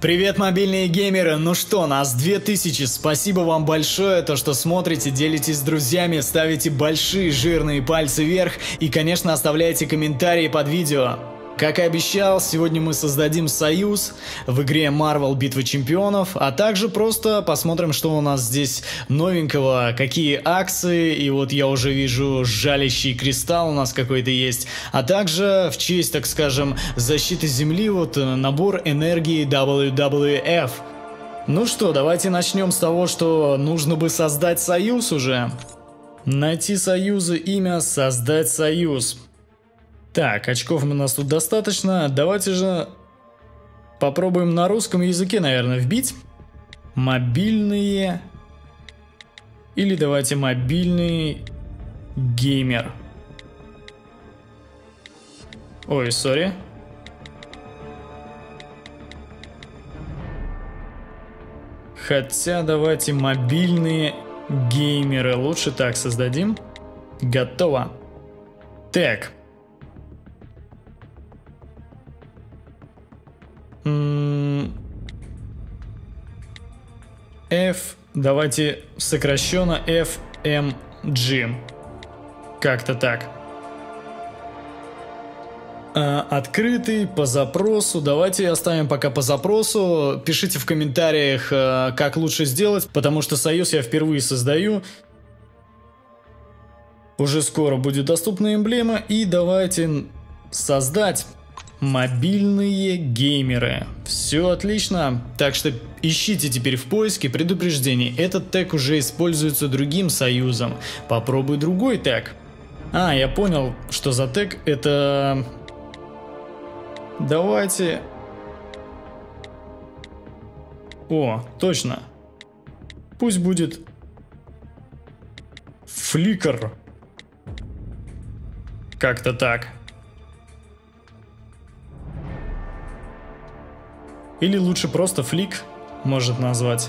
Привет, мобильные геймеры! Ну что, нас 2000, спасибо вам большое, то что смотрите, делитесь с друзьями, ставите большие жирные пальцы вверх и, конечно, оставляйте комментарии под видео. Как и обещал, сегодня мы создадим союз в игре Marvel Битва Чемпионов, а также просто посмотрим, что у нас здесь новенького, какие акции, и вот я уже вижу жалящий кристалл у нас какой-то есть, а также в честь, так скажем, защиты Земли вот набор энергии WWF. Ну что, давайте начнем с того, что нужно бы создать союз уже. Найти союзы, имя, создать союз. Так, очков у нас тут достаточно. Давайте же попробуем на русском языке, наверное, вбить. Мобильные. Или давайте мобильный геймер. Ой, сори. Хотя давайте мобильные геймеры. Лучше так создадим. Готово. Так. F, давайте сокращенно FMG. Как-то так. Открытый, по запросу. Давайте оставим пока по запросу. Пишите в комментариях, как лучше сделать, потому что союз я впервые создаю. Уже скоро будет доступна эмблема. И давайте создать. Мобильные геймеры. Все отлично. Так что ищите теперь в поиске предупреждений. Этот тег уже используется другим союзом. Попробуй другой тег. А, я понял, что за тег это... Давайте... О, точно. Пусть будет... Fl1cker. Как-то так. Или лучше просто флик может назвать.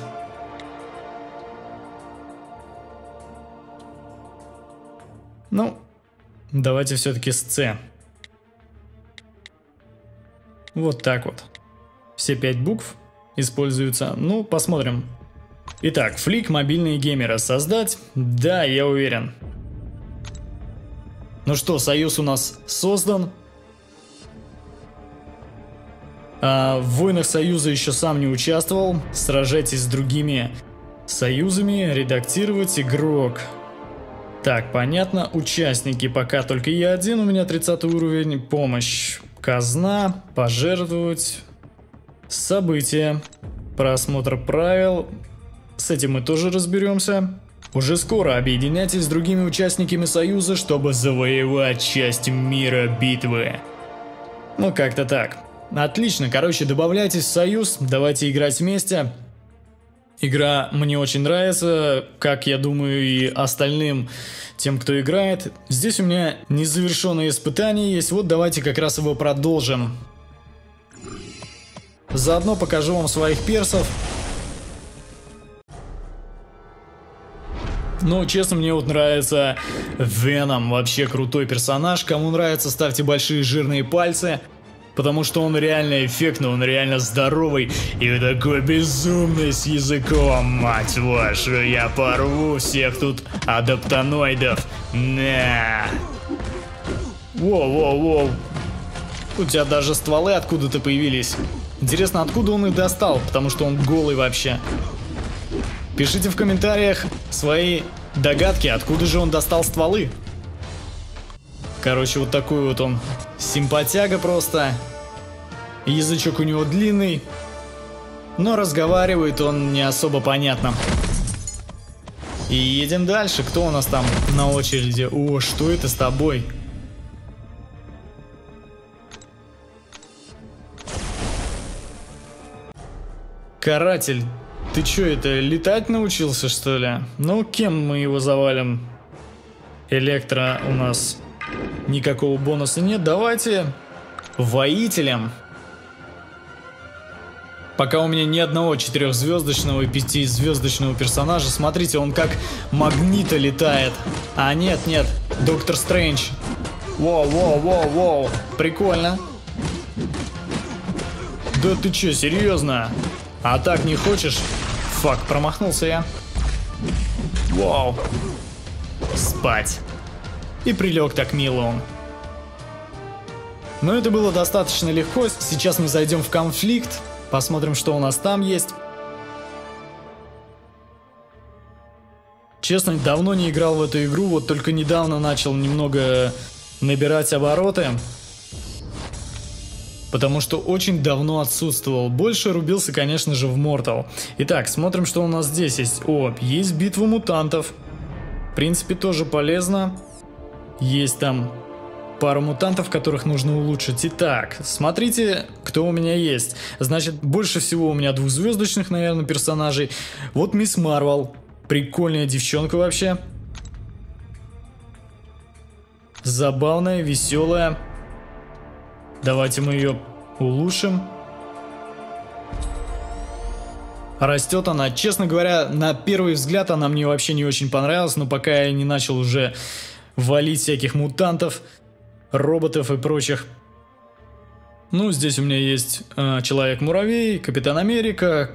Ну, давайте все-таки с C. Вот так вот. Все 5 букв используются. Ну, посмотрим. Итак, флик мобильные геймеры создать. Да, я уверен. Ну что, союз у нас создан. В войнах союза еще сам не участвовал. Сражайтесь с другими союзами. Редактировать игрок. Так, понятно. Участники. Пока только я один. У меня 30 уровень. Помощь. Казна. Пожертвовать. События. Просмотр правил. С этим мы тоже разберемся. Уже скоро объединяйтесь с другими участниками союза, чтобы завоевать часть мира битвы. Ну, как-то так. Отлично, короче, добавляйтесь в союз, давайте играть вместе. Игра мне очень нравится, как я думаю и остальным тем, кто играет. Здесь у меня незавершенные испытания есть, вот давайте как раз его продолжим. Заодно покажу вам своих персов. Ну, честно, мне вот нравится Веном, вообще крутой персонаж. Кому нравится, ставьте большие жирные пальцы. Потому что он реально эффектный, он реально здоровый и такой безумный с языком. Мать вашу, я порву всех тут адаптаноидов. На. Воу-воу-воу. У тебя даже стволы откуда-то появились. Интересно, откуда он их достал, потому что он голый вообще. Пишите в комментариях свои догадки, откуда же он достал стволы. Короче, вот такой вот он симпатяга просто. Язычок у него длинный, но разговаривает он не особо понятно. И едем дальше. Кто у нас там на очереди? О, что это с тобой? Каратель, ты чё это, летать научился что ли? Ну, кем мы его завалим? Электро у нас... Никакого бонуса нет. Давайте воителям. Пока у меня ни одного 4-звездочного и 5-звездочного персонажа. Смотрите, он как Магнита летает. А нет, нет. Доктор Стрэндж. Воу, воу, воу, воу. Прикольно. Да ты че, серьезно? А так не хочешь? Фак, промахнулся я. Вау. Спать. И прилег так мило он. Но это было достаточно легко. Сейчас мы зайдем в конфликт. Посмотрим, что у нас там есть. Честно, давно не играл в эту игру. Вот только недавно начал немного набирать обороты. Потому что очень давно отсутствовал. Больше рубился, конечно же, в Mortal. Итак, смотрим, что у нас здесь есть. О, есть битва мутантов. В принципе, тоже полезно. Есть там пару мутантов, которых нужно улучшить. Итак, смотрите, кто у меня есть. Значит, больше всего у меня двухзвездочных, наверное, персонажей. Вот мисс Марвел. Прикольная девчонка вообще. Забавная, веселая. Давайте мы ее улучшим. Растет она. Честно говоря, на первый взгляд она мне вообще не очень понравилась. Но пока я не начал уже валить всяких мутантов, роботов и прочих. Ну, здесь у меня есть Человек-муравей, Капитан Америка,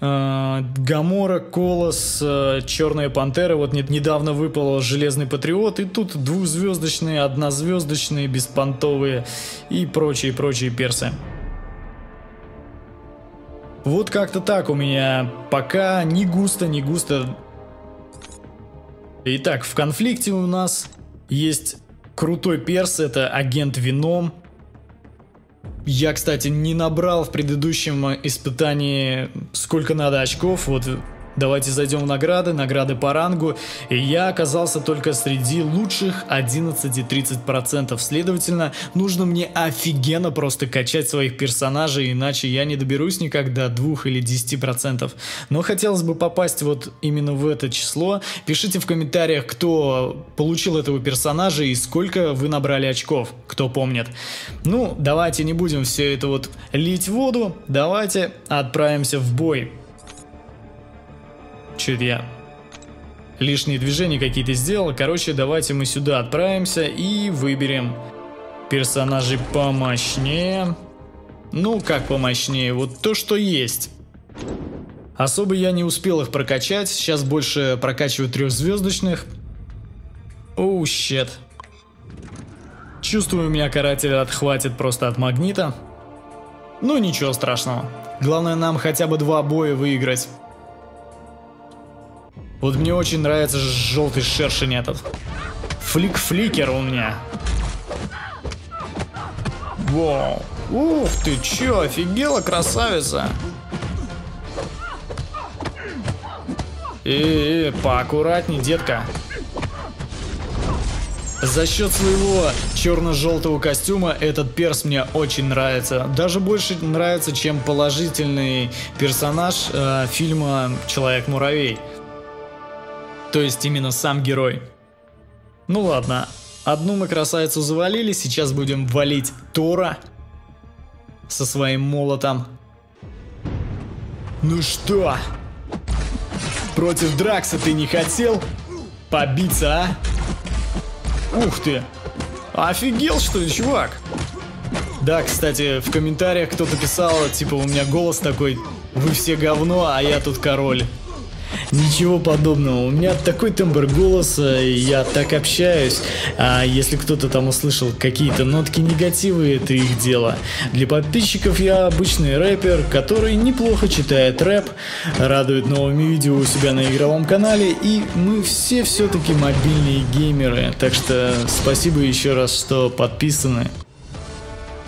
Гамора, Колос, Черная Пантера. Вот недавно выпал Железный Патриот. И тут двухзвездочные, однозвездочные, беспонтовые и прочие персы. Вот как-то так у меня пока не густо, не густо. Итак, в конфликте у нас есть крутой перс, это агент Веном. Я, кстати, не набрал в предыдущем испытании сколько надо очков. Вот давайте зайдем в награды, награды по рангу. И я оказался только среди лучших 11-30%. Следовательно, нужно мне офигенно просто качать своих персонажей, иначе я не доберусь никогда до 2 или 10%. Но хотелось бы попасть вот именно в это число. Пишите в комментариях, кто получил этого персонажа и сколько вы набрали очков, кто помнит. Ну, давайте не будем все это вот лить в воду. Давайте отправимся в бой. Чё-то я лишние движения какие-то сделал. Короче, давайте мы сюда отправимся и выберем персонажей помощнее. Ну, как помощнее, вот то, что есть. Особо я не успел их прокачать. Сейчас больше прокачиваю трехзвездочных. Оу, щет. Чувствую, у меня каратель отхватит просто от магнита. Ну, ничего страшного. Главное, нам хотя бы 2 боя выиграть. Вот мне очень нравится желтый шершень этот. Флик-фликер у меня. Вау. Ух ты, чё, офигела, красавица. Поаккуратней, детка. За счет своего черно-желтого костюма этот перс мне очень нравится. Даже больше нравится, чем положительный персонаж фильма «Человек-муравей». То есть именно сам герой. Ну ладно, одну мы красавицу завалили, сейчас будем валить Тора со своим молотом. Ну что, против Дракса ты не хотел побиться, а? Ух ты, офигел что ли, чувак? Да, кстати, в комментариях кто-то писал, типа, у меня голос такой, вы все говно, а я тут король. Ничего подобного, у меня такой тембр голоса, я так общаюсь, а если кто-то там услышал какие-то нотки негатива, это их дело. Для подписчиков я обычный рэпер, который неплохо читает рэп, радует новыми видео у себя на игровом канале, и мы все все-таки мобильные геймеры, так что спасибо еще раз, что подписаны.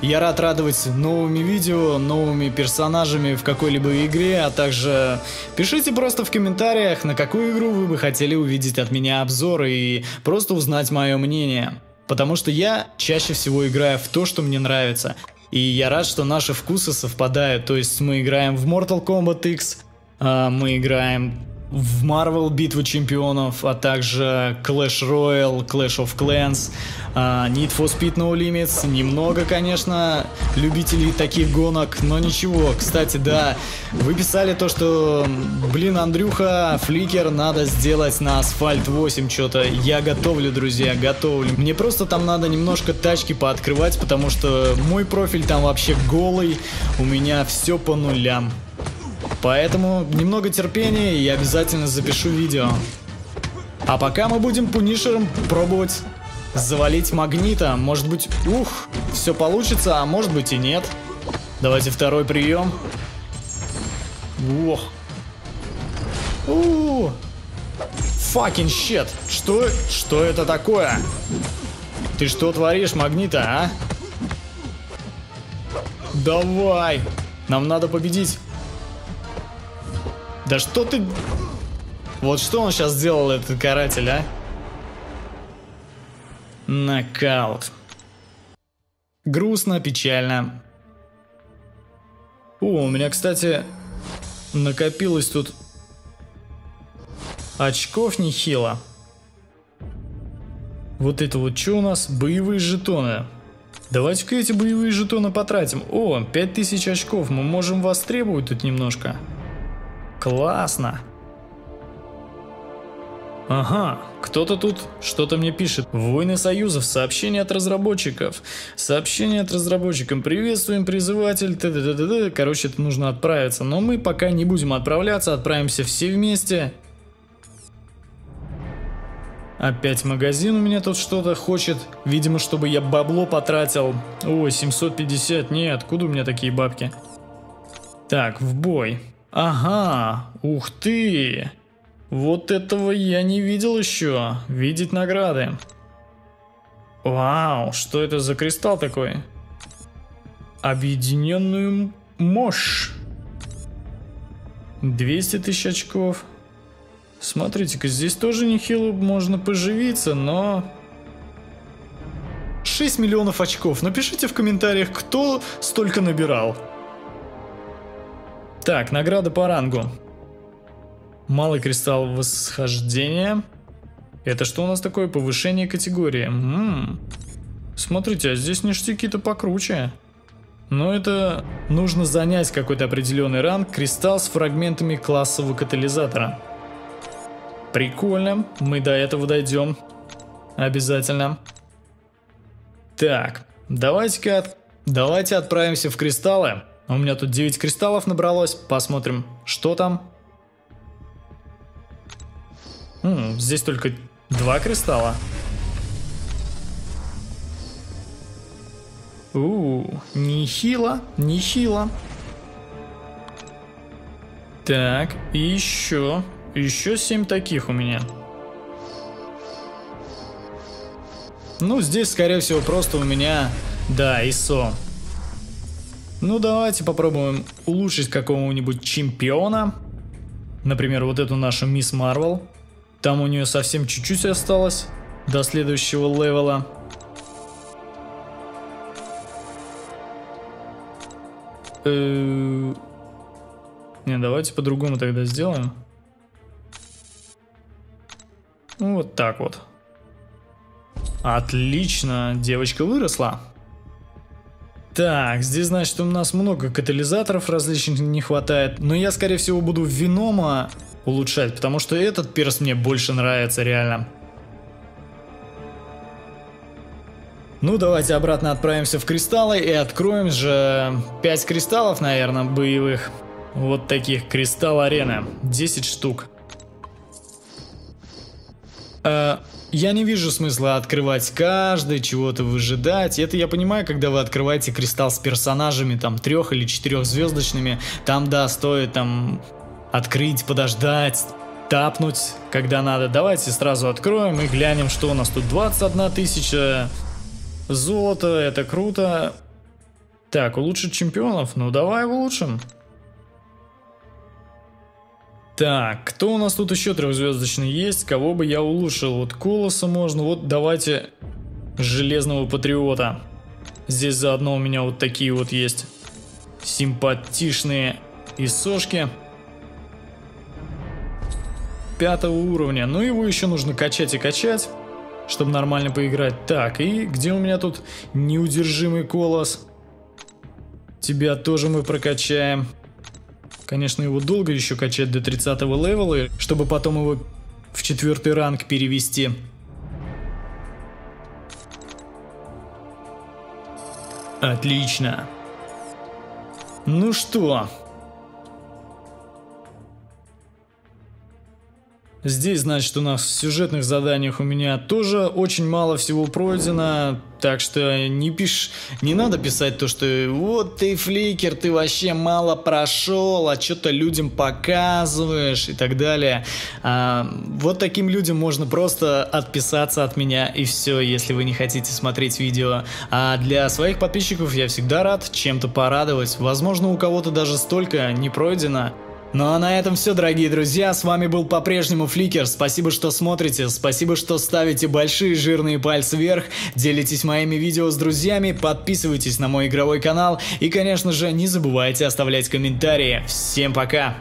Я рад радовать новыми видео, новыми персонажами в какой-либо игре, а также пишите просто в комментариях, на какую игру вы бы хотели увидеть от меня обзор и просто узнать мое мнение. Потому что я чаще всего играю в то, что мне нравится. И я рад, что наши вкусы совпадают, то есть мы играем в Mortal Kombat X, мы играем в Marvel Битву Чемпионов, а также Clash Royale, Clash of Clans, Need for Speed No Limits. Немного, конечно, любителей таких гонок, но ничего. Кстати, да, вы писали то, что, блин, Андрюха, Fl1cker надо сделать на Asphalt 8 что-то. Я готовлю, друзья, готовлю. Мне просто там надо немножко тачки пооткрывать, потому что мой профиль там вообще голый, у меня все по нулям. Поэтому немного терпения, и я обязательно запишу видео. А пока мы будем пунишером пробовать завалить Магнита. Может быть, ух, все получится, а может быть и нет. Давайте второй прием. Ох. У-у-у. Fucking shit. Что? Что это такое? Ты что творишь, Магнита, а? Давай. Нам надо победить. Да что ты... Вот что он сейчас сделал, этот каратель, а? Нокаут. Грустно, печально. О, у меня, кстати, накопилось тут очков нехило. Вот это вот что у нас? Боевые жетоны. Давайте-ка эти боевые жетоны потратим. О, 5000 очков. Мы можем востребовать тут немножко. Классно. Ага, кто-то тут что-то мне пишет. Войны союзов, сообщение от разработчиков. Сообщение от разработчиков. Приветствуем, призыватель. Т-т-т-т-т. Короче, это нужно отправиться. Но мы пока не будем отправляться, отправимся все вместе. Опять магазин у меня тут что-то хочет. Видимо, чтобы я бабло потратил. Ой, 750. Не, откуда у меня такие бабки? Так, в бой. Ага, ух ты, вот этого я не видел еще, видеть награды. Вау, что это за кристалл такой? Объединенную мощь. 200 000 очков. Смотрите-ка, здесь тоже нехило можно поживиться, но... 6 миллионов очков, напишите в комментариях, кто столько набирал. Так, награда по рангу. Малый кристалл восхождения. Это что у нас такое? Повышение категории. Смотрите, а здесь ништяки-то покруче. Но это нужно занять какой-то определенный ранг. Кристалл с фрагментами классового катализатора. Прикольно, мы до этого дойдем. Обязательно. Так, давайте отправимся в кристаллы. У меня тут 9 кристаллов набралось. Посмотрим, что там. Здесь только 2 кристалла. Нехило, нехило. Так, и еще. Еще 7 таких у меня. Ну, здесь, скорее всего, просто у меня... Да, ИСО. Ну, давайте попробуем улучшить какого-нибудь чемпиона. Например, вот эту нашу мисс Марвел. Там у нее совсем чуть-чуть осталось до следующего левела. Не, давайте по-другому тогда сделаем. Вот так вот. Отлично, девочка выросла. Так, здесь, значит, у нас много катализаторов различных не хватает. Но я, скорее всего, буду Венома улучшать, потому что этот перс мне больше нравится, реально. Ну, давайте обратно отправимся в кристаллы и откроем же 5 кристаллов, наверное, боевых. Вот таких, кристалл-арена. 10 штук. Я не вижу смысла открывать каждый, чего-то выжидать. Это я понимаю, когда вы открываете кристалл с персонажами, там, 3- или 4-звездочными. Там, да, стоит, там, открыть, подождать, тапнуть, когда надо. Давайте сразу откроем и глянем, что у нас тут. 21 000 золота, это круто. Так, улучшить чемпионов? Ну, давай улучшим. Так, кто у нас тут еще 3-звездочный есть? Кого бы я улучшил? Вот Колоса можно, вот давайте Железного Патриота. Здесь заодно у меня вот такие вот есть симпатичные ИСОшки. 5 уровня. Но его еще нужно качать и качать, чтобы нормально поиграть. Так, и где у меня тут неудержимый колосс? Тебя тоже мы прокачаем. Конечно, его долго еще качать до 30 левела, чтобы потом его в 4-й ранг перевести. Отлично. Ну что? Здесь, значит, у нас в сюжетных заданиях у меня тоже очень мало всего пройдено. Так что не надо писать то, что вот ты, Фликер, ты вообще мало прошел, а что-то людям показываешь и так далее. Вот таким людям можно просто отписаться от меня и все, если вы не хотите смотреть видео. А для своих подписчиков я всегда рад чем-то порадовать. Возможно, у кого-то даже столько не пройдено. Ну а на этом все, дорогие друзья, с вами был по-прежнему Фликер, спасибо, что смотрите, спасибо, что ставите большие жирные пальцы вверх, делитесь моими видео с друзьями, подписывайтесь на мой игровой канал и, конечно же, не забывайте оставлять комментарии. Всем пока!